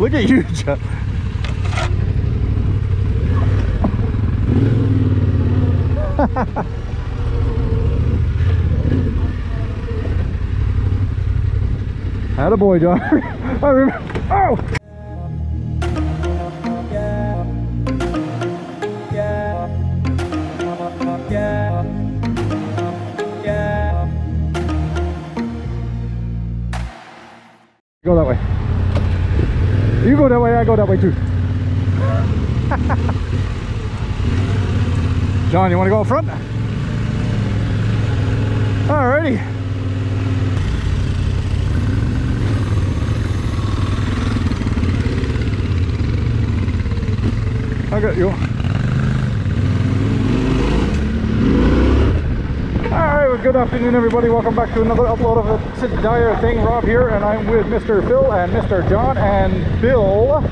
Look at you, John. Attaboy, John. I remember. Oh! Go that way. You go that way, I go that way too. John, you want to go up front? Alrighty. I got you. Good afternoon, everybody. Welcome back to another upload of It's a Dyer Thing. Rob here, and I'm with Mr. Phil and Mr. John and Bill.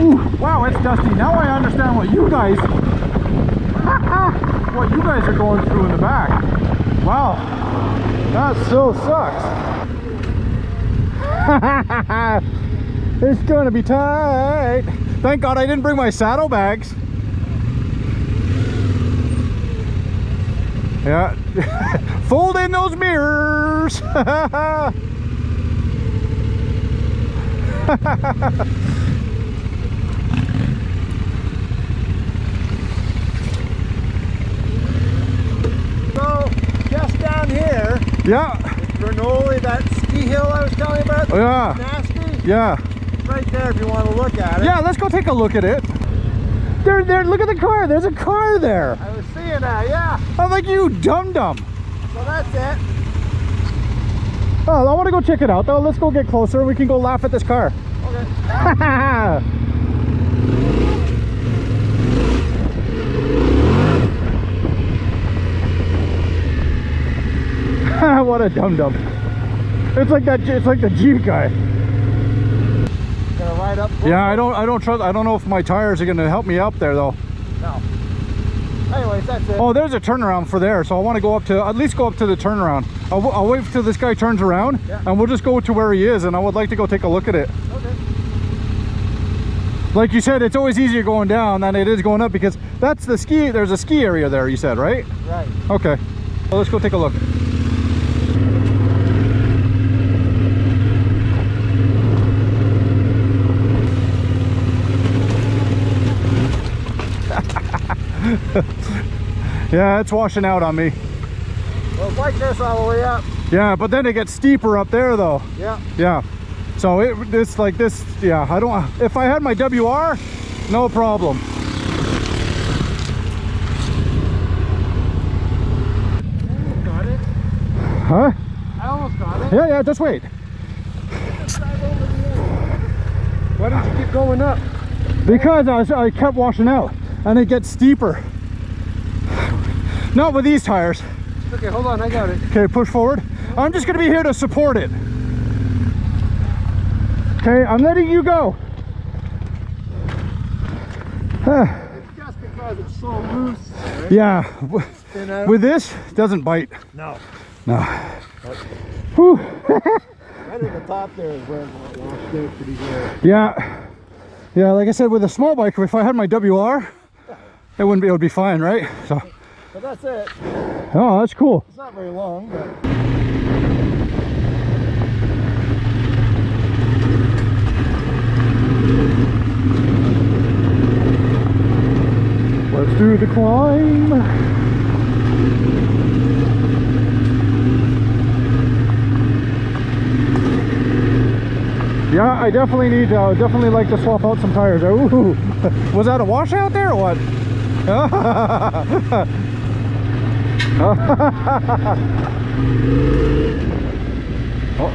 Ooh, wow, it's dusty. Now I understand what you guys what you guys are going through in the back. Wow, that so sucks. It's gonna be tight. Thank God I didn't bring my saddlebags. Yeah. Fold in those mirrors. So just down here. Yeah. Dranoel, that ski hill I was telling you about. Oh, yeah. Nasty. Yeah. It's right there if you want to look at it. Yeah, let's go take a look at it. There, look at the car. There's a car there. I was seeing that, yeah. I'm like, you dum-dum. So that's it. Oh, I want to go check it out, though. Let's go get closer. We can go laugh at this car. Okay. What a dum-dum. It's like that. It's like the Jeep guy. Up yeah, I don't know if my tires are gonna help me up there though. No. Anyways, that's it. Oh, there's a turnaround for there, so I want to go up to, at least go up to the turnaround. I'll wait till this guy turns around, yeah. And we'll just go to where he is, and I would like to go take a look at it. Okay. Like you said, it's always easier going down than it is going up because that's the ski. There's a ski area there. You said, right? Right. Okay. Well, let's go take a look. Yeah, it's washing out on me. Well, it's like this all the way up. Yeah, but then it gets steeper up there though. Yeah. Yeah. So it's like this, yeah, I don't, if I had my WR, no problem. I almost got it. Huh? I almost got it. Yeah, yeah, just wait. Just drive over the end. Why didn't you keep going up? Because I kept washing out. And it gets steeper. Not with these tires. Okay, hold on, I got it. Okay, push forward. I'm just gonna be here to support it. Okay, I'm letting you go. It's just because it's so loose. Right? Yeah, with this, it doesn't bite. No. No. Whew. Right at the top there is where it lost there pretty good. Yeah. Yeah, like I said, with a small bike, if I had my WR, it wouldn't be, it would be fine, right? So, but that's it. Oh, that's cool. It's not very long, but. Let's do the climb. Yeah, I definitely need, definitely like to swap out some tires. Ooh, was that a washout there or what? Oh,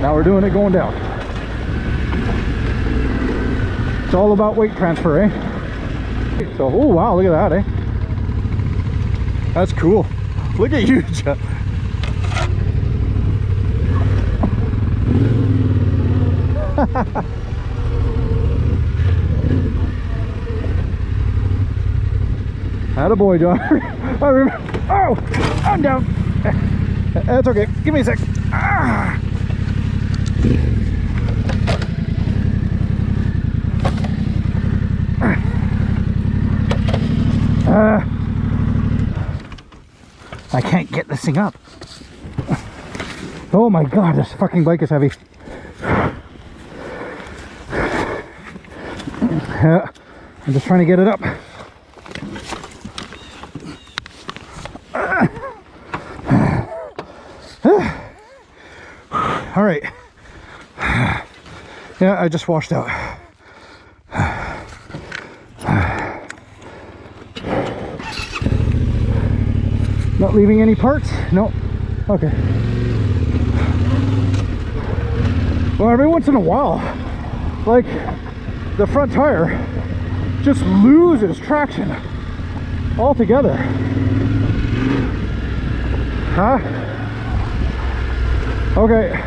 now we're doing it going down. It's all about weight transfer, eh? So, oh wow, look at that, eh? That's cool. Look at you, Jeff. Attaboy, John. I remember. Oh, I'm down. That's okay. Give me a sec. Ah. I can't get this thing up. Oh my god, this fucking bike is heavy. I'm just trying to get it up. All right. Yeah, I just washed out. Not leaving any parts? Nope. Okay. Well, every once in a while, like, the front tire just loses traction altogether. Huh? Okay.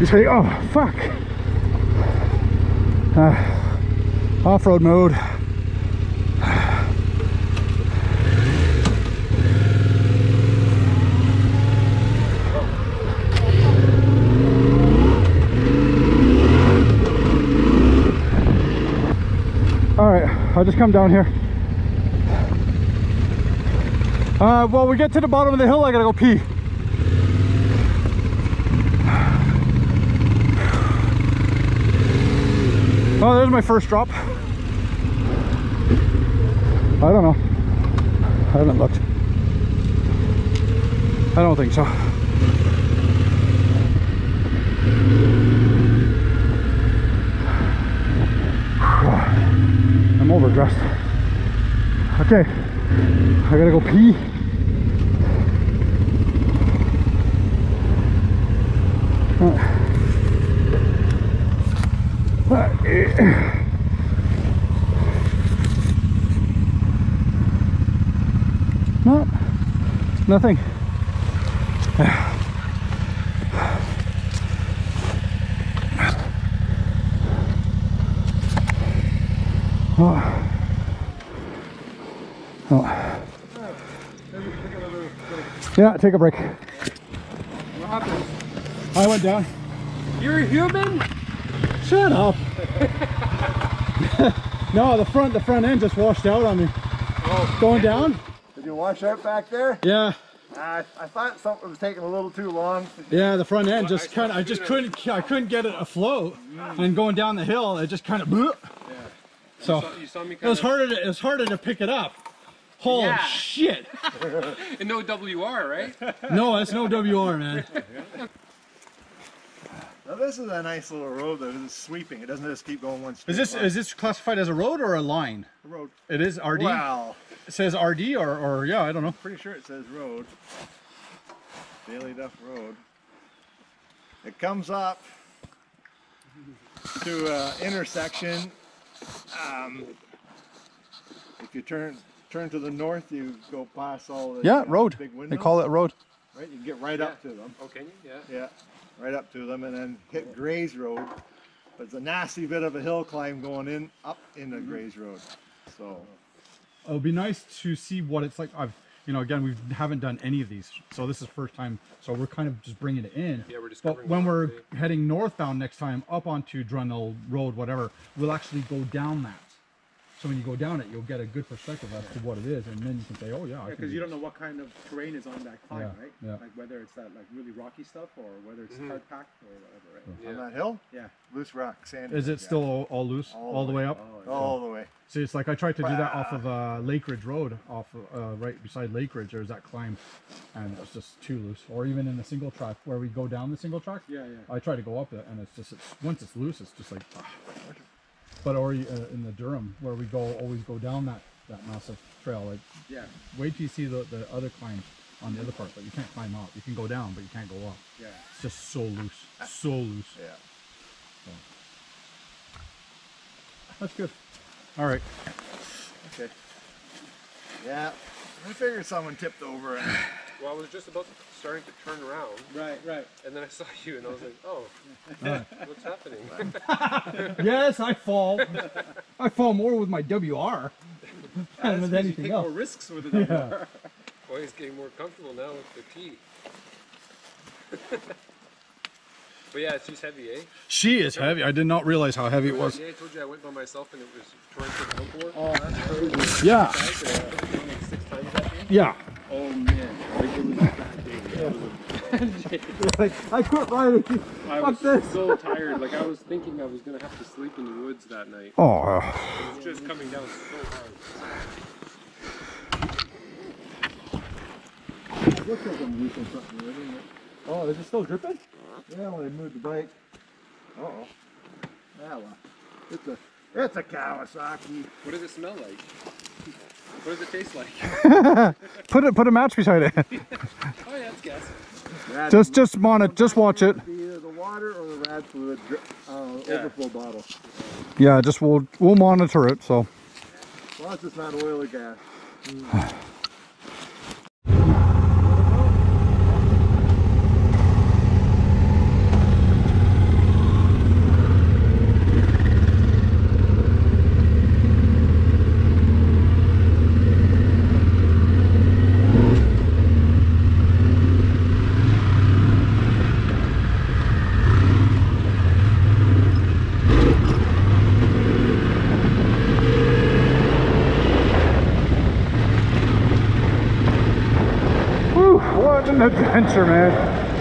You say, oh, fuck. Off-road mode. I'll just come down here. Well, we get to the bottom of the hill, I gotta go pee. Oh, there's my first drop. I don't know. I haven't looked. I don't think so. Overdressed. Okay, I gotta go pee. No, nothing. Oh. Yeah, take a break. What happened? I went down. You're a human? Shut up. No, the front end just washed out on me. Oh, going down? Did you wash out back there? Yeah. I thought something was taking a little too long. Yeah, the front end just kind of, I couldn't get it afloat. And going down the hill, it just kind of blew. So it was harder to pick it up. Holy shit! And no WR, right? No, that's no WR, man. Now this is a nice little road that is sweeping. It doesn't just keep going one straight. Is this classified as a road or a line? A road. It is RD. Wow. It says RD or yeah, I don't know. Pretty sure it says road. Bailey Duff Road. It comes up to intersection. If you turn to the north, you go past all the road. Big windows. They call it road. Right, you can get right up to them. Okay, yeah. Yeah, right up to them, and then hit Gray's Road. But it's a nasty bit of a hill climb going in up into Gray's Road. So it'll be nice to see what it's like. You know, again, we haven't done any of these, so this is first time. So we're kind of just bringing it in. Yeah, we're discovering. But when we're heading northbound next time, up onto Dranoel Road, whatever, we'll actually go down that. So when you go down it, you'll get a good perspective as to what it is, and then you can say, oh yeah. Because you don't know what kind of terrain is on that climb, right? Yeah. Like whether it's that like really rocky stuff, or whether it's hard packed or whatever, right? Yeah. On that hill? Yeah. Loose rock, sand. Is it still all loose, all the way up? All the way. See, it's like I tried to do that off of Lake Ridge Road, off right beside Lake Ridge. There's that climb, and it's just too loose. Or even in the single track where we go down the single track. Yeah, yeah. I try to go up it, and it's just once it's loose, it's just like. But or in the Durham, where we always go down that massive trail. Like, yeah. Wait till you see the other climb on the other part, but you can't climb up. You can go down, but you can't go up. Yeah. It's just so loose, so loose. Yeah. So. That's good. All right. Okay. Yeah. I figured someone tipped over. And... Well, I was just about starting to turn around. Right, right. And then I saw you, and I was like, oh, what's happening? Yes, I fall. I fall more with my WR than with anything else. More risks with the WR. Yeah. Boy, he's getting more comfortable now with the T. But yeah, she's heavy, eh? She is heavy. I did not realize how heavy it was. Yeah, I told you I went by myself and it was torrential downpour. Oh, that's crazy. Yeah. Yeah. Oh man, like it was that big. Like, I quit riding. I was so tired. Like I was thinking I was gonna have to sleep in the woods that night. Oh. It was just coming down so hard. It looks like I'm using something, doesn't it? Oh, is it still dripping? Yeah, when I moved the bike. Uh oh. Yeah, well, it's a Kawasaki. What does it smell like? What does it taste like? put a match beside it. Oh yeah, it's gas. Just monitor, just watch it. Either the water or the rad fluid overflow bottle. Yeah, just we'll monitor it. So. As long as it's not oil or gas. Mm. Adventure, man.